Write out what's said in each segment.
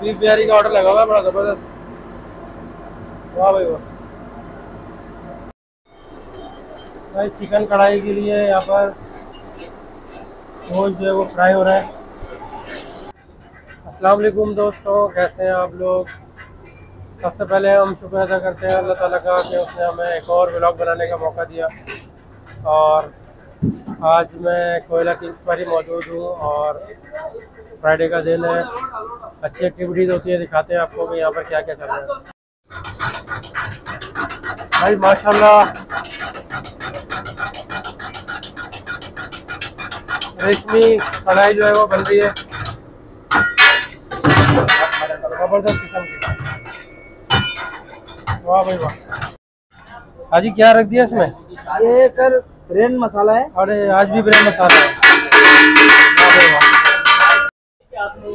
Beef Bihari का order लगा हुआ है, बड़ा जबरदस्त। वाह भाई वाह भाई, चिकन कढ़ाई के लिए यहाँ पर वो जो है वो फ्राई हो रहा है। अस्सलाम वालेकुम दोस्तों, कैसे हैं आप लोग। सबसे पहले हम शुक्र अदा करते हैं अल्लाह ताला का कि उसने हमें एक और व्लॉग बनाने का मौका दिया। और आज मैं कोयला किंग्स पर ही मौजूद हूँ और फ्राइडे का दिन है, अच्छी एक्टिविटीज़ होती है, दिखाते हैं आपको कि यहाँ पर क्या क्या चल रहा है। भाई माशाल्लाह रेशमी कढ़ाई जो है वो बन रही है, ज़बरदस्त किस्म की। वाह भाई वाह। हाजी क्या रख दिया इसमें? ये सर ब्रेन मसाला है। अरे आज भी ब्रेन मसाला है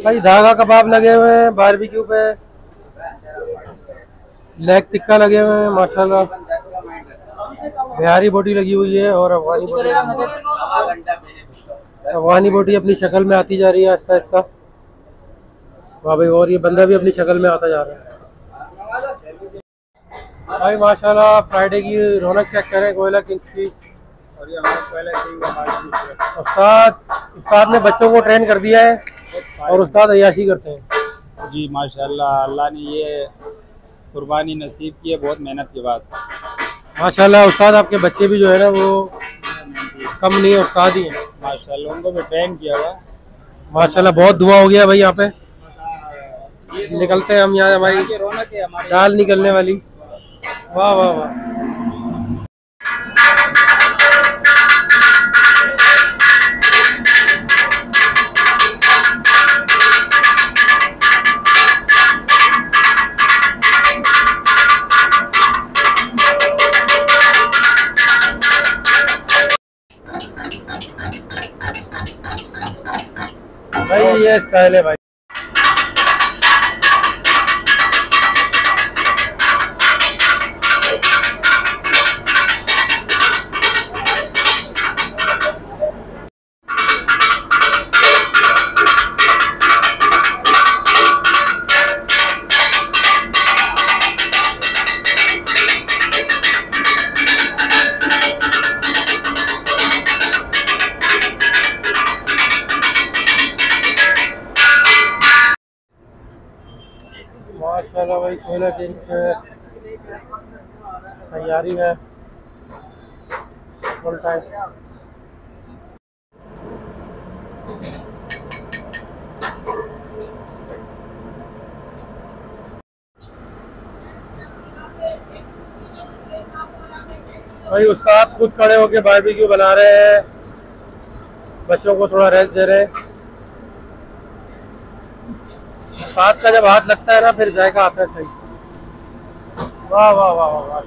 भाई। धागा कबाब लगे हुए हैं, बारबेक्यू पे लेग टिक्का लगे हुए हैं, माशाल्लाह बिहारी बोटी लगी हुई है और अफगानी बोटी। अफगानी बोटी अपनी शक्ल में आती जा रही है आहिस्ता आहिस्ता। वाह भाई, और ये बंदा भी अपनी शक्ल में आता जा रहा है भाई माशाल्लाह। फ्राइडे की रौनक चेक करें कोयला किंग्स की। और ये हमारा कोयला किंग्स उस्ताद ने बच्चों को ट्रेन कर दिया है और उस्ताद अय्याशी करते हैं जी। माशाल्लाह अल्लाह ने ये कुर्बानी नसीब की है, बहुत मेहनत के बाद। माशाल्लाह उस्ताद आपके बच्चे भी जो है ना वो कम नहीं है, उस्ताद ही है माशाल्लाह, उनको भी ट्रेन किया हुआ माशाल्लाह। बहुत दुआ हो गया भाई। यहाँ पे निकलते हैं हम, यहाँ हमारी रौनक है, हमारी दाल निकलने वाली। वाह वाह वाह। भाई ये स्टाइल है भाई। माशाल्लाह भाई कोयला किंग्स पे तैयारी है फुल टाइम। भाई उस्ताद खुद खड़े होके बारबेक्यू बना रहे हैं, बच्चों को थोड़ा रेस्ट दे रहे हैं। साथ का जब हाथ लगता है ना फिर जायका आता है सही। वाह वाह वाह वाह वाह।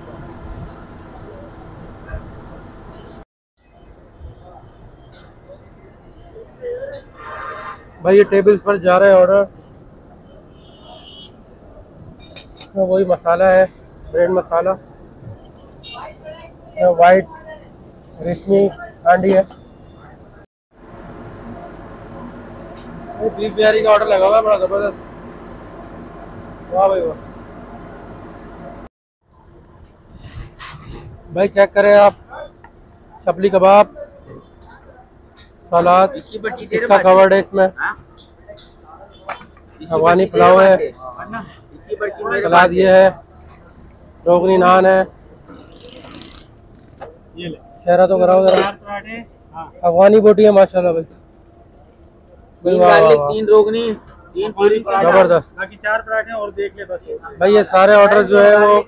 भाई ये टेबल्स पर जा रहा है ऑर्डर, इसमें वही मसाला है ब्रेड मसाला, इसमें वाइट रेशमी हांडी है। बीफ बिहारी का ऑर्डर लगा हुआ है, बड़ा जबरदस्त। वाह भाई वाह। भाई चेक करें आप, चपली कबाब सलाद इसका कवर्ड है, इसमें अफगानी पुलाव है, सलाद ये है, रोगनी नान है, चेहरा तो कराओ जरा, अफगानी बोटी है माशाल्लाह भाई। तीन रोगनी, तीन पूरी, जबरदस्त। बाकी चार पराठे और देख ले बस। भाई ये सारे ऑर्डर जो है वो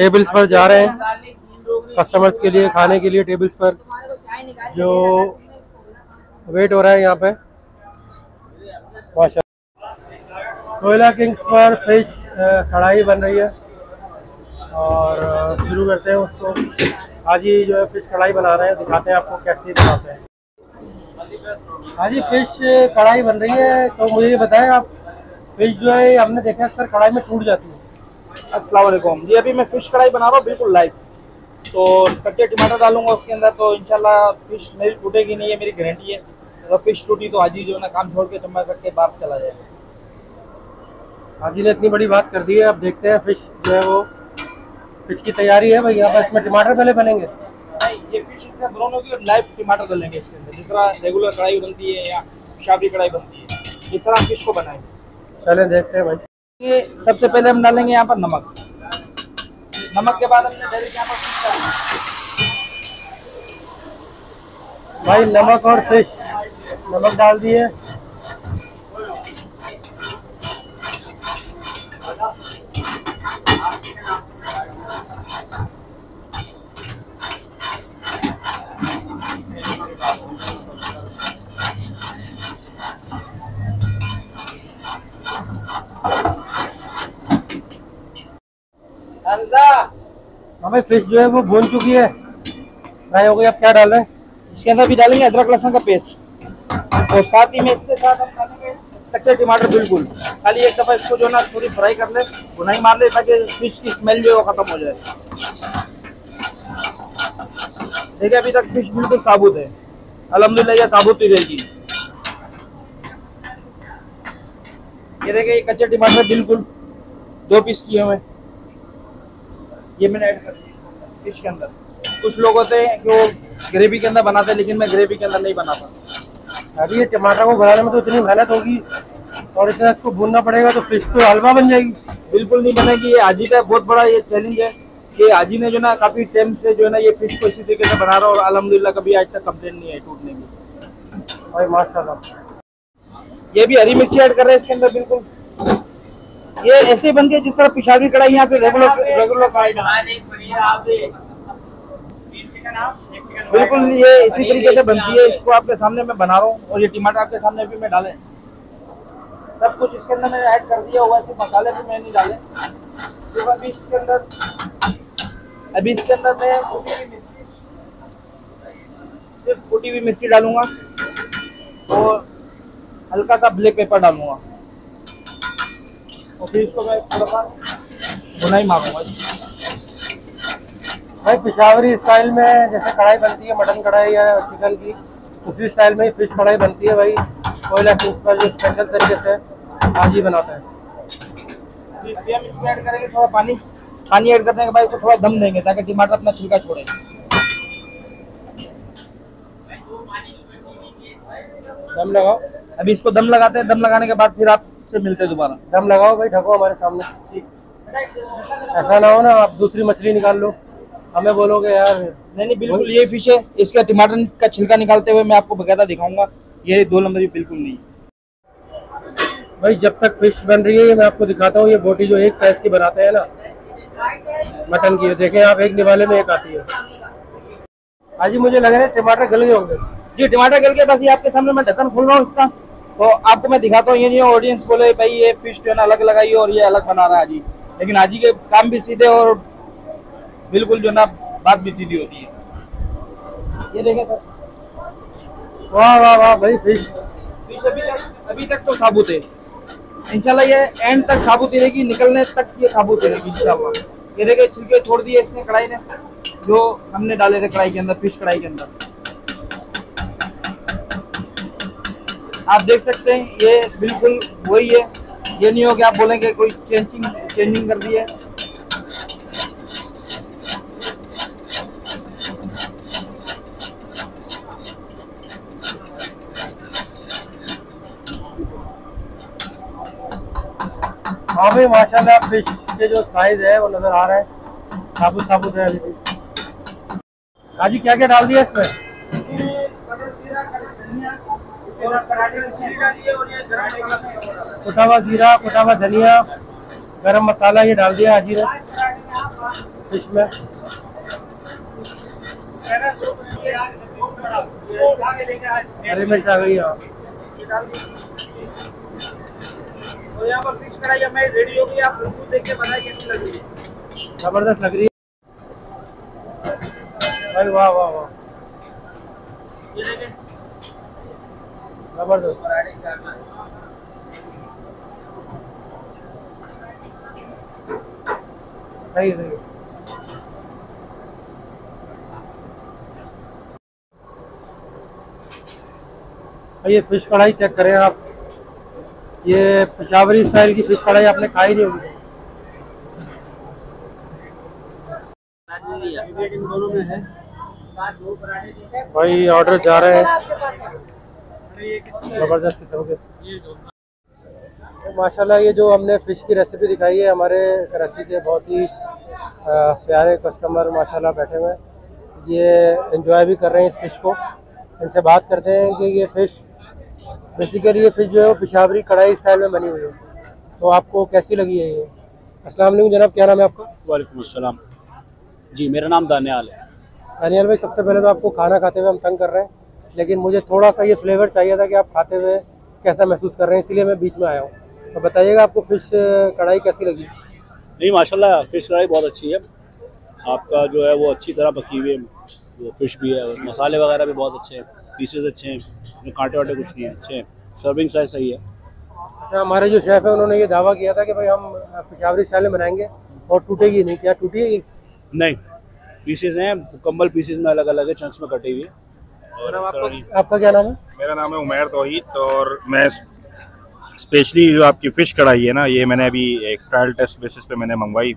टेबल्स पर जा रहे हैं कस्टमर्स के लिए, खाने के लिए। टेबल्स पर जो वेट हो रहा है यहाँ पे माशाल्लाह। कोयला किंग्स पर फिश कढ़ाई बन रही है और शुरू करते हैं उसको। आज ही जो है फिश कढ़ाई बना रहे हैं, दिखाते हैं आपको कैसे बनाते हैं। हाँ जी फिश कढ़ाई बन रही है, तो मुझे ये बताएं आप, फिश जो है हमने देखा अक्सर कढ़ाई में टूट जाती है। अस्सलाम वालेकुम जी, अभी मैं फिश कढ़ाई बना रहा हूँ बिल्कुल लाइव। तो कच्चे टमाटर डालूंगा उसके अंदर, तो इंशाल्लाह फिश मेरी टूटेगी नहीं, ये मेरी गारंटी है। अगर फिश टूटी तो आज ही जो है ना काम छोड़ के टमाटर कट के बाहर चला जाएगा। हाजी ने इतनी बड़ी बात कर दी है। अब देखते हैं फिश जो है वो फिश की तैयारी है भाई। यहाँ पर इसमें टमाटर पहले बनेंगे, ये फिश इसमें ब्राउन होगी और लाइव टमाटर डालेंगे इसके अंदर, जिस तरह रेगुलर कढ़ाई बनती है या शाही कढ़ाई बनती है, इस तरह फिश को बनाएंगे। चले देखते हैं भाई। ये सबसे पहले हम डालेंगे यहाँ पर नमक। नमक के बाद हमने डायरेक्ट यहाँ पर भाई नमक और फिश, नमक डाल दिए। हमें फिश जो है वो भून चुकी है, फ्राई हो गई। अब क्या डाल रहे हैं इसके अंदर? भी डालेंगे अदरक लहसुन का पेस्ट और साथ ही में इसके साथ हम डालेंगे कच्चे टमाटर। बिल्कुल खाली एक दफ़ा इसको जो ना थोड़ी फ्राई कर ले, भुनाई मार ले, ताकि फिश की स्मेल जो है वो खत्म हो जाए। देखिए अभी तक फिश बिल्कुल साबुत है, अल्हम्दुलिल्लाह ये साबुत ही रहेगी। ये देखिए कच्चे टमाटर बिल्कुल 2 पीस किए हुए, ये मैंने ऐड कर दिया फिश के अंदर। कुछ लोग होते हैं कि वो ग्रेवी के अंदर बनाते हैं, लेकिन मैं ग्रेवी के अंदर नहीं बनाता। अभी ये टमाटर को बनाने में तो इतनी मेहनत होगी और इतना इसको भूनना पड़ेगा, तो फिश तो हलवा बन जाएगी। बिल्कुल नहीं बनेगी। ये हाजी का बहुत बड़ा ये चैलेंज है कि हाजी ने जो ना काफ़ी टाइम से जो है ना ये फिश को इसी तरीके से बना रहा और अलहमदुलिल्लाह कभी आज तक कंप्लेंट नहीं है टूटने की भाई, माशाल्लाह। ये भी हरी मिर्ची ऐड कर रहे हैं इसके अंदर। बिल्कुल ये ऐसे बनती है जिस तरह पिशाबी कढ़ाई यहाँ पे रेगुलर कढ़ाई। बिल्कुल ये इसी तरीके से बनती है। इसको आपके सामने मैं बना रहा हूँ और ये टमाटर आपके सामने भी मैं डाले, सब कुछ इसके अंदर मैंने ऐड कर दिया हुआ है। मसाले भी मैंने डाले। तो अभी इसके अंदर मैं सिर्फ कुटी हुई मिर्ची डालूंगा और हल्का सा ब्लैक पेपर डालूंगा और फिर इसको मैं थोड़ा सा भुनाई मारूंगा। भाई पेशावरी स्टाइल में जैसे कढ़ाई बनती है मटन कढ़ाई या चिकन की, उसी स्टाइल में ही फिश कढ़ाई बनती है भाई। कोयला किंग्स पर जो स्पेशल तरीके से हाजी बनाता है। हम इसमें ऐड करेंगे थोड़ा पानी। पानी ऐड करने के बाद इसको थोड़ा दम देंगे ताकि टमाटर अपना छिलका छोड़े। दम लगाओ। अभी इसको दम लगाते हैं। दम लगाने के बाद फिर आप से मिलते हैं दोबारा। दम लगाओ भाई, ढको हमारे सामने। ठीक, ऐसा ना हो ना आप दूसरी मछली निकाल लो, हमें बोलोगे यार। नहीं, बिल्कुल ये फिश है। इसका टमाटर का छिलका निकालते हुए मैं आपको बकायदा दिखाऊंगा। ये 2 नंबर की बिल्कुल नहीं भाई। जब तक फिश बन रही है मैं आपको दिखाता हूँ। ये बोटी जो एक साइज की बनाते हैं ना मटन की, देखें आप, एक निवाले में एक आती है। हाँ जी, मुझे लग रहा है टमाटर गल गए होंगे। जी, टमाटर गल गए। बस ये आपके सामने मैं ढक्कन खोल रहा हूँ इसका, तो आपको मैं दिखाता हूँ। ये नहीं ऑडियंस बोले भाई ये फिश जो है ना अलग लगाई और ये अलग बना रहा है हाजी, लेकिन हाजी के काम भी सीधे और बिल्कुल जो ना बात भी सीधी होती है। ये देखें सर, वाह वाह वाह भाई। फिश अभी तक तो साबुत है। इंशाल्लाह ये एंड तक साबुत ही रहेगी, निकलने तक ये साबुत ही रहेगी इंशाल्लाह। ये देखे छिलके छोड़ दिए इसने कढ़ाई ने, जो हमने डाले थे कढ़ाई के अंदर, फिश कढ़ाई के अंदर। आप देख सकते हैं ये बिल्कुल वही है। ये नहीं हो कि आप बोलेंगे कोई चेंजिंग कर दी है। हाँ भाई, माशाल्लाह फिश के जो साइज है वो नजर आ रहा है, साबुत साबुत है अभी। काजी क्या क्या डाल दिया इसमें? कुटा हुआ जीरा, कुटा हुआ धनिया, गरम मसाला ये डाल दिया हाजी ने फिश में। हरी मिर्च आ गई। तो यहाँ पर फिश कढ़ाई हमारी रेडी हो गई। आप बिल्कुल देख के बताइए कैसी लग रही है। जबरदस्त लग रही है भाई, वाह वाह वाह। ये देखें सही है। ये फिश कढ़ाई चेक करें आप, ये पेशावरी स्टाइल की फिश कढ़ाई आपने खाई नहीं होगी। भाई ऑर्डर जा रहे हैं जबरदस्त किस्म के। माशाल्लाह ये जो हमने फ़िश की रेसिपी दिखाई है, हमारे कराची के बहुत ही प्यारे कस्टमर माशाल्लाह बैठे हुए हैं, ये एंजॉय भी कर रहे हैं इस फ़िश को। इनसे बात करते हैं कि ये फ़िश बेसिकली ये फ़िश जो है वो पेशावरी कढ़ाई स्टाइल में बनी हुई है, तो आपको कैसी लगी है ये? अस्सलाम वालेकुम जनाब, क्या नाम है आपका? वालेकुम अस्सलाम जी, मेरा नाम दानियाल है। दानियाल भाई, सबसे पहले तो आपको खाना खाते हुए हम तंग कर रहे हैं, लेकिन मुझे थोड़ा सा ये फ्लेवर चाहिए था कि आप खाते हुए कैसा महसूस कर रहे हैं, इसलिए मैं बीच में आया हूँ। तो बताइएगा आपको फ़िश कढ़ाई कैसी लगी? नहीं माशाल्लाह फ़िश कढ़ाई बहुत अच्छी है, आपका जो है वो अच्छी तरह पकी हुई है, वो फ़िश भी है, मसाले वगैरह भी बहुत अच्छे हैं, पीसेस अच्छे हैं, कांटे वाटे कुछ नहीं है, अच्छे हैं, सर्विंग साइज सही है। अच्छा, हमारे जो शेफ़ हैं उन्होंने ये दावा किया था कि भाई हम पेशावरी स्टाइल में बनाएंगे और टूटेगी नहीं, क्या टूटेगी? नहीं, पीसेस हैं मुकम्मल, पीसेस में अलग अलग है, चंक्स में कटे हुए। और आपका क्या नाम है? मेरा नाम है उमैर तोहैद, और मैं स्पेशली जो आपकी फ़िश कढ़ाई है ना, ये मैंने अभी एक ट्रायल टेस्ट बेसिस पे मैंने मंगवाई।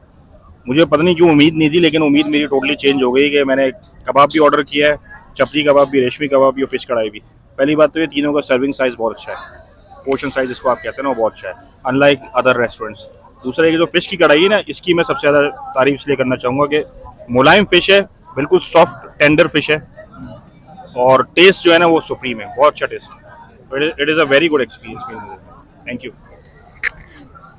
मुझे पता नहीं क्यों उम्मीद नहीं थी, लेकिन उम्मीद मेरी टोटली चेंज हो गई कि मैंने कबाब भी ऑर्डर किया है, चपली कबाब भी, रेशमी कबाब भी और फ़िश कढ़ाई भी। पहली बात तो ये तीनों का सर्विंग साइज़ बहुत अच्छा है, पोर्शन साइज़ जिसको आप कहते हैं ना, वो बहुत अच्छा है, अनलाइक अदर रेस्टोरेंट्स। दूसरा ये जो फ़िश की कढ़ाई है ना, इसकी मैं सबसे ज़्यादा तारीफ़ इसलिए करना चाहूँगा कि मुलायम फ़िश है, बिल्कुल सॉफ्ट टेंडर फ़िश है, और टेस्ट जो है ना वो सुप्रीम है, बहुत अच्छा taste. It is a very good experience. Thank you,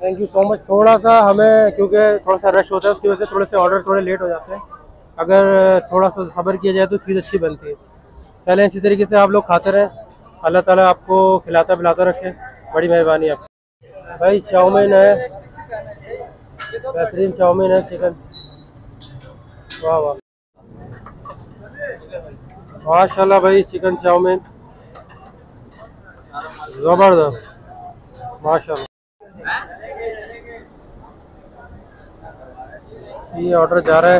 thank you so much. थोड़ा सा हमें क्योंकि थोड़ा सा रश होता है, उसकी वजह से थोड़े से ऑर्डर थोड़े लेट हो जाते हैं, अगर थोड़ा सा सब्र किया जाए तो चीज़ अच्छी बनती है। चलें, इसी तरीके से आप लोग खाते रहें, अल्लाह ताला आपको खिलाता पिलाता रखे, बड़ी मेहरबानी आपकी। भाई चाउमीन है, बेहतरीन चाउमीन है, चिकन, वाह वाह माशाल्लाह भाई, चिकन चाउमीन ज़बरदस्त माशाल्लाह। ये ऑर्डर जा रहा है।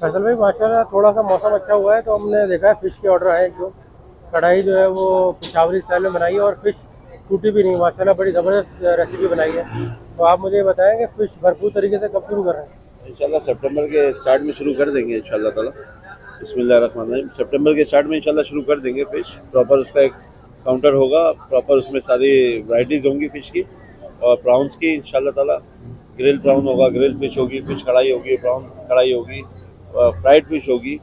फैसल भाई माशाल्लाह थोड़ा सा मौसम अच्छा हुआ है, तो हमने देखा है फ़िश के ऑर्डर आए, जो कढ़ाई जो है वो पेशावरी स्टाइल में बनाई है और फ़िश टूटी भी नहीं, माशाल्लाह बड़ी ज़बरदस्त रेसिपी बनाई है। तो आप मुझे बताएं कि फ़िश भरपूर तरीके से कब शुरू कर रहे हैं? इंशाल्लाह सितंबर के स्टार्ट में शुरू कर देंगे इंशाल्लाह ताला, बिस्मिल्लाहिर्रहमानिर्रहीम। सितंबर के स्टार्ट में इंशाल्लाह शुरू कर देंगे। फ़िश प्रॉपर उसका एक काउंटर होगा, प्रॉपर उसमें सारी वैरायटीज़ होंगी फ़िश की और प्राउन्स की इंशाल्लाह ताला। ग्रिल प्राउन होगा, ग्रिल फ़िश होगी, फ़िश कढ़ाई होगी, प्राउन कढ़ाई होगी, फ्राइड फ़िश होगी,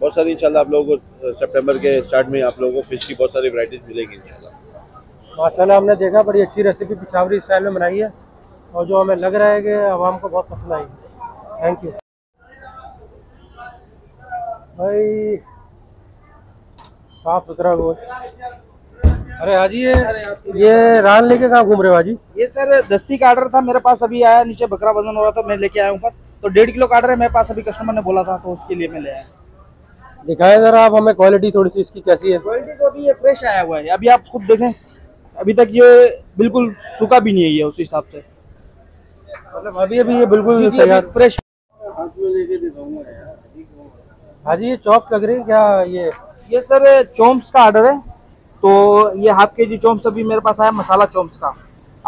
बहुत सारी इंशाल्लाह आप लोगों को सितंबर के स्टार्ट में आप लोगों को फ़िश की बहुत सारी वैरायटीज़ मिलेगी इंशाल्लाह। माशाल्लाह हमने देखा बड़ी अच्छी रेसिपी पेशावरी स्टाइल में बनाई है और जो हमें लग रहा है कि आवाम को बहुत पसंद आएगी। थैंक यू भाई, साफ सुथरा गोश्त। अरे हाजी ये रान लेके कहाँ घूम रहे हो हाजी? ये सर दस्ती का ऑर्डर था मेरे पास, अभी आया नीचे बकरा वजन हो रहा था, मैं लेके आया ऊपर, तो 1.5 किलो का ऑर्डर है मेरे पास, अभी कस्टमर ने बोला था तो उसके लिए मैं ले आया। दिखाएं जरा आप हमें क्वालिटी थोड़ी सी इसकी कैसी है? क्वालिटी तो अभी ये फ्रेश आया हुआ है, अभी आप खुद देखें, अभी तक ये बिल्कुल सूखा भी नहीं है, ये उस हिसाब से मतलब अभी ये बिल्कुल तैयार फ्रेश। हाजी ये चॉप्स लग रही है क्या? ये सर चॉम्स का ऑर्डर है, तो ये हाफ के जी चॉम्स अभी मेरे पास आया, मसाला चॉम्स का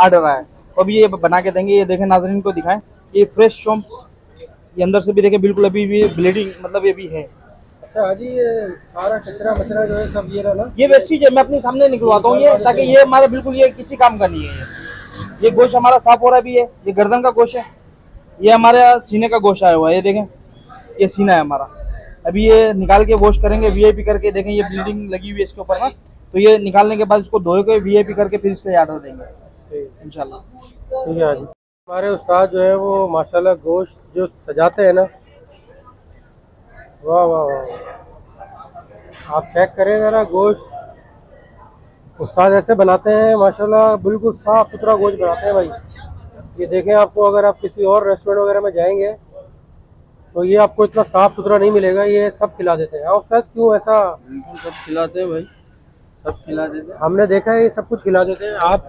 ऑर्डर आया, अभी ये बना के देंगे। ये देखें नाजरीन को दिखाएं, ये फ्रेश चॉम्स, ये अंदर से भी देखें बिल्कुल अभी भी ब्लीडिंग मतलब ये भी है। अच्छा हाजी ये सारा कचरा मचरा जो है सब ये रहा ना, ये वेस्टेज है, मैं अपने सामने निकलवाता हूँ ये, ताकि ये हमारा बिल्कुल ये किसी काम का नहीं है। ये गोश्त हमारा साफ हो रहा भी है, ये गर्दन का गोश्त है, ये हमारा सीने का गोश्त आया हुआ है, ये देखें ये सीना है हमारा, अभी ये निकाल के वॉश करेंगे वीआईपी करके, देखें ये ब्लीडिंग लगी हुई है इसके ऊपर ना, तो ये निकालने के बाद इसको धोए के वीआईपी करके फिर इसका ऑर्डर देंगे इंशाल्लाह। ठीक है हाजी, हमारे उस्ताद जो है वो माशाल्लाह गोश्त जो सजाते हैं ना, वाह वाह वाह, आप चेक करें जरा गोश्त, उस्ताद ऐसे बनाते हैं माशाल्लाह, बिल्कुल साफ़ सुथरा गोश्त बनाते हैं भाई। ये देखें आपको, अगर आप किसी और रेस्टोरेंट वगैरह में जाएंगे तो ये आपको इतना साफ़ सुथरा नहीं मिलेगा, ये सब खिला देते हैं। और उस्ताद क्यों ऐसा? बिल्कुल सब खिलाते हैं भाई, सब खिला देते हैं, हमने देखा है ये सब कुछ खिला देते हैं, आप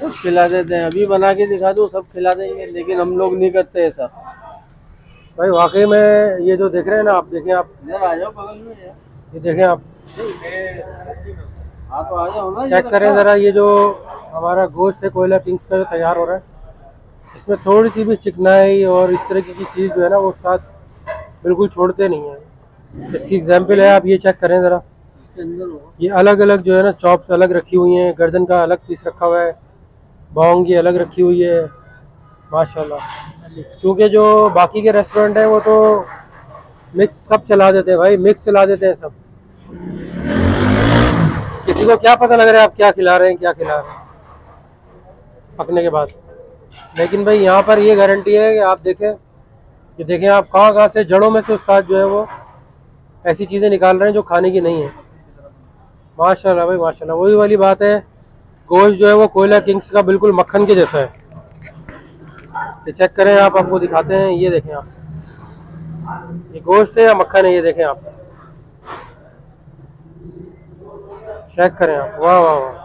सब खिला देते हैं, अभी बना के दिखा दो सब खिला देंगे, लेकिन हम लोग नहीं करते ऐसा। भाई वाकई में ये जो देख रहे हैं ना आप, देखें आप, ये देखें आप, चेक करें जरा, ये जो हमारा गोश्त है कोयला किंग्स का जो तैयार हो रहा है, इसमें थोड़ी सी भी चिकनाई और इस तरह की चीज़ जो है ना वो साथ बिल्कुल छोड़ते नहीं है। इसकी एग्जाम्पल है, आप ये चेक करें ज़रा, ये अलग अलग जो है ना चॉप्स अलग रखी हुई हैं, गर्दन का अलग पीस रखा हुआ है, बाउंगी अलग रखी हुई है माशाल्लाह। क्योंकि जो बाकी के रेस्टोरेंट हैं वो तो मिक्स सब चला देते हैं भाई, मिक्स चला देते हैं सब, किसी को क्या पता लग रहा है आप क्या खिला रहे हैं, क्या खिला रहे हैं पकने के बाद। लेकिन भाई यहाँ पर ये गारंटी है कि आप देखें, ये देखें आप कहाँ कहाँ से जड़ों में से उस्ताद जो है वो ऐसी चीज़ें निकाल रहे हैं जो खाने की नहीं है माशाल्लाह भाई माशाल्लाह। वही वाली बात है, गोश्त जो है वो कोयला किंग्स का बिल्कुल मक्खन के जैसा है। ये चेक करें आप, आपको दिखाते हैं, ये देखें आप, ये गोश्त है या मक्खन है, ये देखें आप, चेक करें आप, वाह वाह वाह।